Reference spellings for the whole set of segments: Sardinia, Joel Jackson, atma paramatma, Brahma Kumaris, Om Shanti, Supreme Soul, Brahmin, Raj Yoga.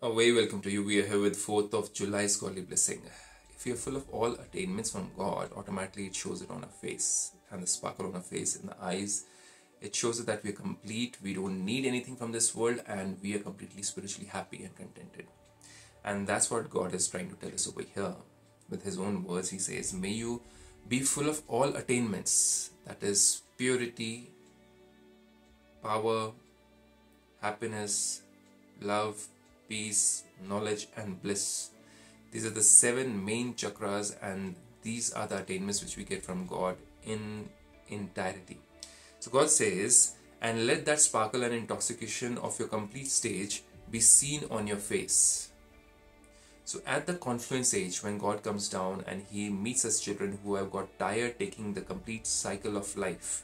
A very welcome to you. We are here with 4th of July's godly blessing. If you are full of all attainments from God, automatically it shows it on our face, and the sparkle on our face, in the eyes. It shows that we are complete, we don't need anything from this world, and we are completely spiritually happy and contented. And that's what God is trying to tell us over here. With his own words, he says, may you be full of all attainments, that is purity, power, happiness, love, peace, knowledge and bliss. These are the 7 main chakras, and these are the attainments which we get from God in entirety. So God says, and let that sparkle and intoxication of your complete stage be seen on your face. So at the confluence age, when God comes down and he meets us children who have got tired taking the complete cycle of life,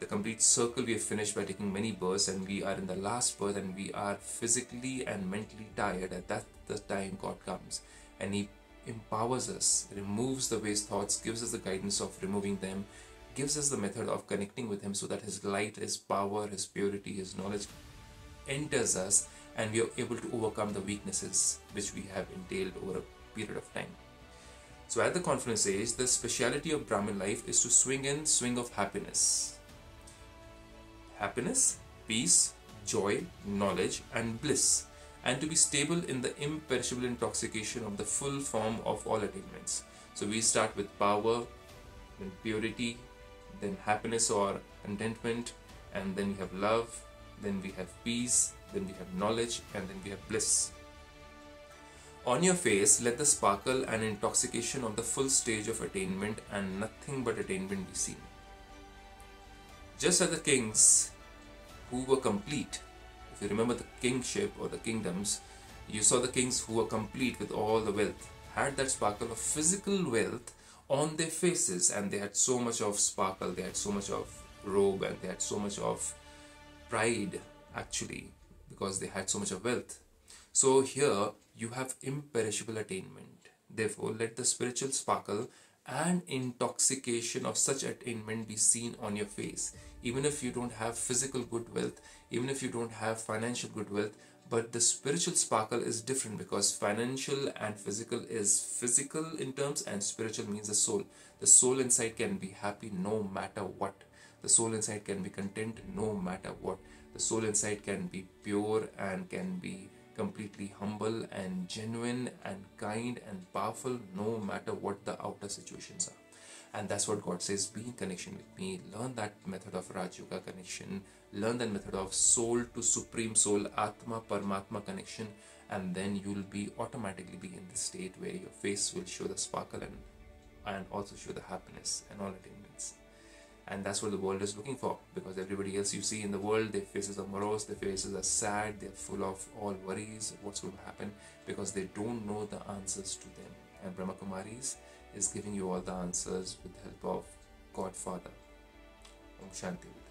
the complete circle we have finished by taking many births, and we are in the last birth and we are physically and mentally tired. At that the time God comes and he empowers us, removes the waste thoughts, gives us the guidance of removing them, gives us the method of connecting with him so that his light, his power, his purity, his knowledge enters us and we are able to overcome the weaknesses which we have entailed over a period of time. So at the confluence age, the speciality of Brahmin life is to swing in, swing of happiness. Happiness, peace, joy, knowledge and bliss, and to be stable in the imperishable intoxication of the full form of all attainments. So we start with power, then purity, then happiness or contentment, and then we have love, then we have peace, then we have knowledge, and then we have bliss. On your face, let the sparkle and intoxication of the full stage of attainment and nothing but attainment be seen. Just as the kings who were complete, if you remember the kingship or the kingdoms, you saw the kings who were complete with all the wealth, had that sparkle of physical wealth on their faces, and they had so much of sparkle, they had so much of robe, and they had so much of pride actually, because they had so much of wealth. So here you have imperishable attainment. Therefore, let the spiritual sparkle and intoxication of such attainment be seen on your face. Even if you don't have physical good wealth, even if you don't have financial good wealth, but the spiritual sparkle is different, because financial and physical is physical in terms, and spiritual means the soul. The soul inside can be happy no matter what. The soul inside can be content no matter what. The soul inside can be pure and can be completely humble and genuine and kind and powerful no matter what the outer situations are. And that's what God says, be in connection with me, learn that method of Raj Yoga connection, learn that method of soul to supreme soul, atma paramatma connection, and then you will be automatically be in the state where your face will show the sparkle and also show the happiness and all attainments. And that's what the world is looking for, because everybody else you see in the world, their faces are morose, their faces are sad, they're full of all worries, what's going to happen, because they don't know the answers to them. And Brahma Kumaris is giving you all the answers with the help of Godfather. Om Shanti.